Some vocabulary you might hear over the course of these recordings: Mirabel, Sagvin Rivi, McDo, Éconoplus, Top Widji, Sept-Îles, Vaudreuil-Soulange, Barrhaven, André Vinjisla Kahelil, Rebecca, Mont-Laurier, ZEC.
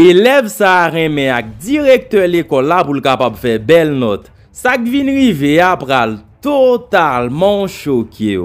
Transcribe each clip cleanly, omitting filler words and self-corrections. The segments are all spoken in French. Élève saharien ak directeur l'école là pour le capable faire belle note. Sagvin Rivi a pral totalement choqué.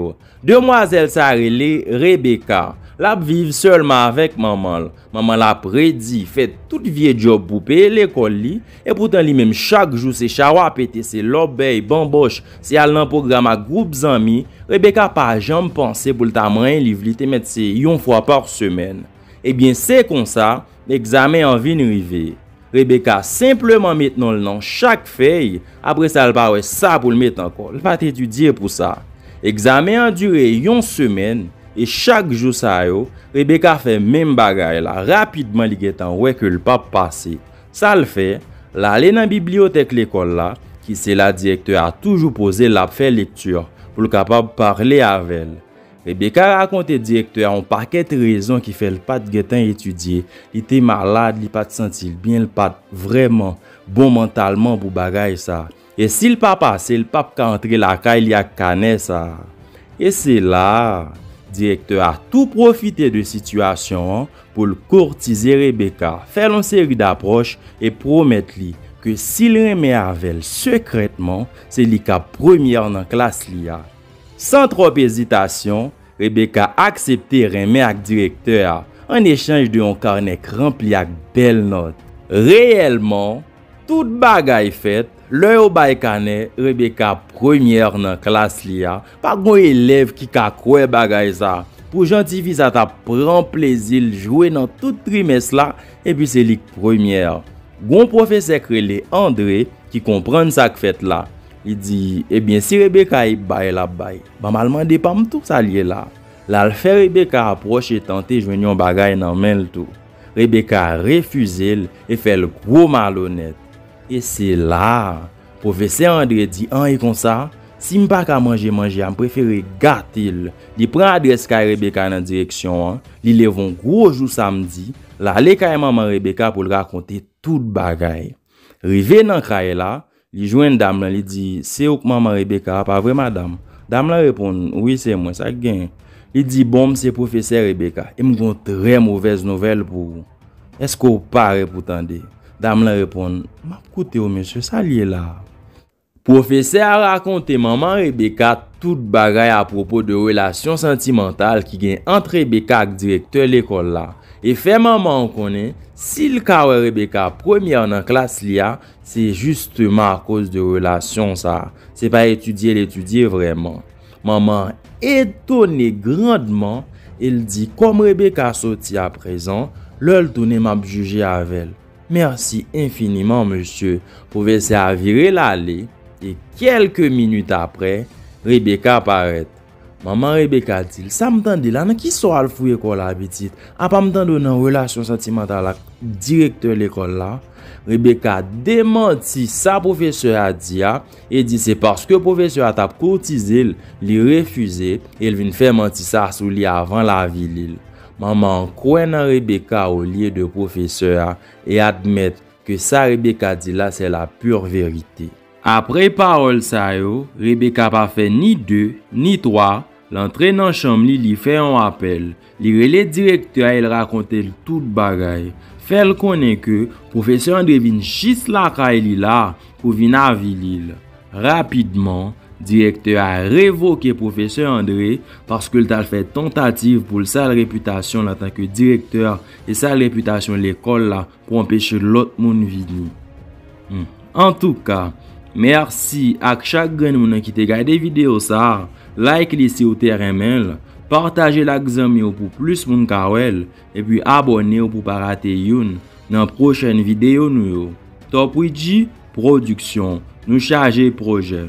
Demoiselle Sarelé, Rebecca, la vive seulement avec maman. Maman l'a prédit, fait toute vieille job pour payer l'école li, et pourtant li même chaque jour c'est chawa pété, c'est l'obéi, bamboche, c'est allant programme à groupe amis. Rebecca pas jamais pensé pour ta main livre li te mettre c'est une fois par semaine. Eh bien c'est comme ça, l'examen en vient arriver. Rebecca simplement maintenant le nom chaque feuille, après ça elle va ouais ça pour le mettre encore. Elle va t'étudier pour ça. Examen a duré une semaine et chaque jour ça yo, Rebecca fait même bagaille là, rapidement li get en ouais que le pas passé. Ça le fait, l'aller dans bibliothèque l'école là, qui c'est la directeur a toujours posé la faire lecture pour le capable parler avec elle. Rebecca raconte directeur un paquet de raisons qui fait le pas de guetin étudier. Il était malade, il pas de sentir bien, il pas vraiment bon mentalement pour bagaille ça. Et s'il pas passé, le pape ka entrer la caille il a canet ça. Et c'est là, directeur a tout profité de situation pour le courtiser Rebecca, faire une série d'approches et promettre lui que s'il remet avec elle secrètement, c'est lui qui a première dans classe l'IA. Sans trop hésitation, Rebecca a accepté remet avec directeur en échange de un carnet rempli avec belles notes. Réellement, toute bagaille faite, le au bail carnet, Rebecca première dans classe l'IA. Pas grand élève qui ka croire bagaille ça. Pour gentil visa ta prend plaisir jouer dans tout trimestre là et puis c'est lui première. Gon professeur crélé André qui comprend ça que fait là. Il dit, eh bien, si Rebecca est baille la baille, normalement, des pas tout ça lié là. Là, le fait Rebecca approche et tenter de joindre un bagage dans le tout. Rebecca refuse et fait le gros malhonnête. Et c'est là, professeur André dit, ah, et comme ça, si je pas manger, je préfère gâter. Il prend l'adresse de Rebecca dans la direction, il lève un gros jour samedi, là, il est maman Rebecca pour raconter tout le bagage. Rivé dans le là, il joue une dame, il dit, c'est où que maman Rebecca, pas vrai madame? Dame la répond, oui c'est moi, ça gagne. Il dit, bon, c'est professeur Rebecca, il me donne très mauvaise nouvelle pour vous. Est-ce que vous parlez pour tendre? Dame la répond, ma écoutez monsieur, ça lié là. Professeur a raconté maman Rebecca toute bagaille à propos de relations sentimentales qui gagne entre Rebecca et directeur l'école là. Et fait maman connaît, si le cas Rebecca première dans classe l'IA, c'est justement à cause de relations ça. C'est pas l'étudier vraiment. Maman étonnée grandement, elle dit comme Rebecca sorti à présent, l'ol tourné m'a jugé avec elle. Merci infiniment monsieur, professeur a viré l'aller et quelques minutes après, Rebecca apparaît. Maman Rebecca dit, ça m'tende là, nan ki so al fouye kol la petite, a pa m'tende nan relation sentimentale ak directeur l'école là. Rebecca démenti sa professeur a dit et dit c'est parce que professeur a tap courtisé, li refusé et il vient faire menti ça sous li avant la ville. Maman croit nan Rebecca au lieu de professeur et admettre que ça Rebecca dit là c'est la pure vérité. Après parole ça yo, Rebecca pas fait ni deux ni trois. L'entrée dans chambre li fait un appel. Li relé directeur il racontait tout bagaille. Fait le connaît que professeur André Vinjisla Kahelil là pour venir à Vilil. Rapidement, directeur a révoqué professeur André parce qu'il t'a fait tentative pour sa réputation en tant que directeur et sa réputation l'école là pour empêcher l'autre monde venir. En tout cas, merci à chaque monde qui t'a regardé vidéo ça. Like li si ou terrain mail, partagez la xami pour plus moun kawel et puis abonnez-vous pour pas rater une dans prochaine vidéo nous. Top Widji production, nous charger projet.